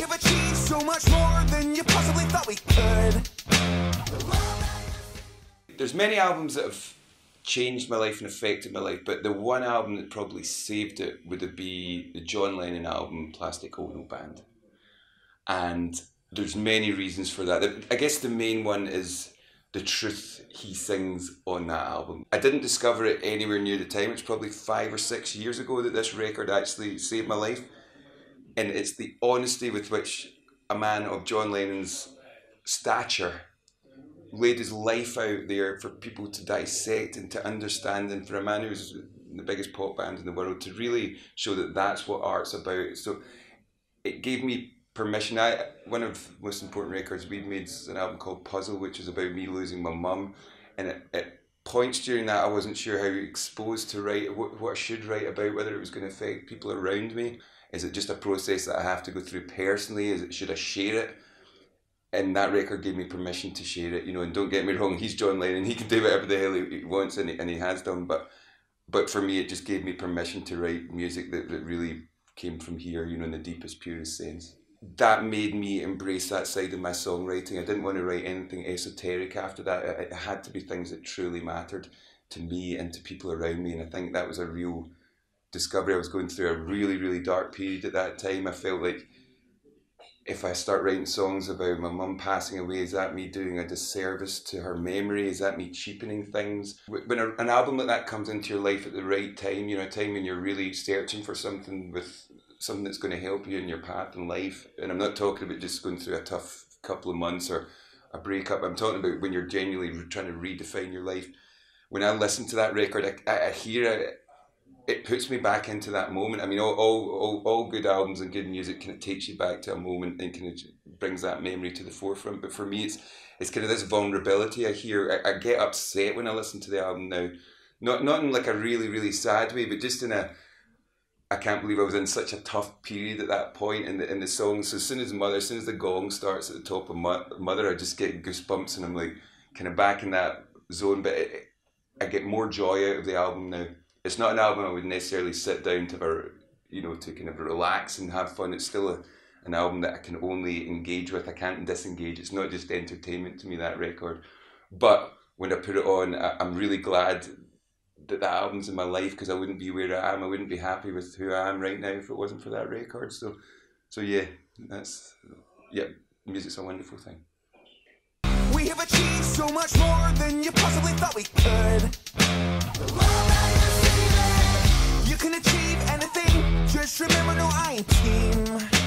have achieved so much more than you possibly thought we could. There's many albums that have changed my life and affected my life, but the one album that probably saved it would be the John Lennon album, Plastic Ono Band. And there's many reasons for that. I guess the main one is the truth he sings on that album. I didn't discover it anywhere near the time. It's probably 5 or 6 years ago that this record actually saved my life. And it's the honesty with which a man of John Lennon's stature laid his life out there for people to dissect and to understand, and for a man who's the biggest pop band in the world to really show that that's what art's about. So it gave me permission. One of the most important records we've made is an album called Puzzle, which is about me losing my mum, and at points during that I wasn't sure how exposed to write, what I should write about, whether it was going to affect people around me. Is it just a process that I have to go through personally? Should I share it? And that record gave me permission to share it, you know. And don't get me wrong, he's John Lennon, he can do whatever the hell he wants, and he has done, but for me it just gave me permission to write music that really came from here, you know, in the deepest, purest sense. That made me embrace that side of my songwriting. I didn't want to write anything esoteric after that. It had to be things that truly mattered to me and to people around me, and I think that was a real discovery. I was going through a really, really dark period at that time. I felt like if I start writing songs about my mum passing away, is that me doing a disservice to her memory? Is that me cheapening things? When an album like that comes into your life at the right time, you know, a time when you're really searching for something, with something that's going to help you in your path in life. And I'm not talking about just going through a tough couple of months or a breakup. I'm talking about when you're genuinely trying to redefine your life. When I listen to that record, I hear it. It puts me back into that moment. I mean, all good albums and good music kind of takes you back to a moment and kind of brings that memory to the forefront. But for me, it's kind of this vulnerability I hear. I get upset when I listen to the album now. Not in like a really, really sad way, but just in a, I can't believe I was in such a tough period at that point in the song. So as soon as the gong starts at the top of Mother, I just get goosebumps and I'm like kind of back in that zone. But I get more joy out of the album now. It's not an album I would necessarily sit down to, you know, to kind of relax and have fun. It's still an album that I can only engage with. I can't disengage. It's not just entertainment to me, that record. But when I put it on, I'm really glad that the album's in my life, because I wouldn't be where I am. I wouldn't be happy with who I am right now if it wasn't for that record. So yeah, music's a wonderful thing. We have achieved so much more than you possibly thought we could. Can achieve anything, just remember, no, I ain't team.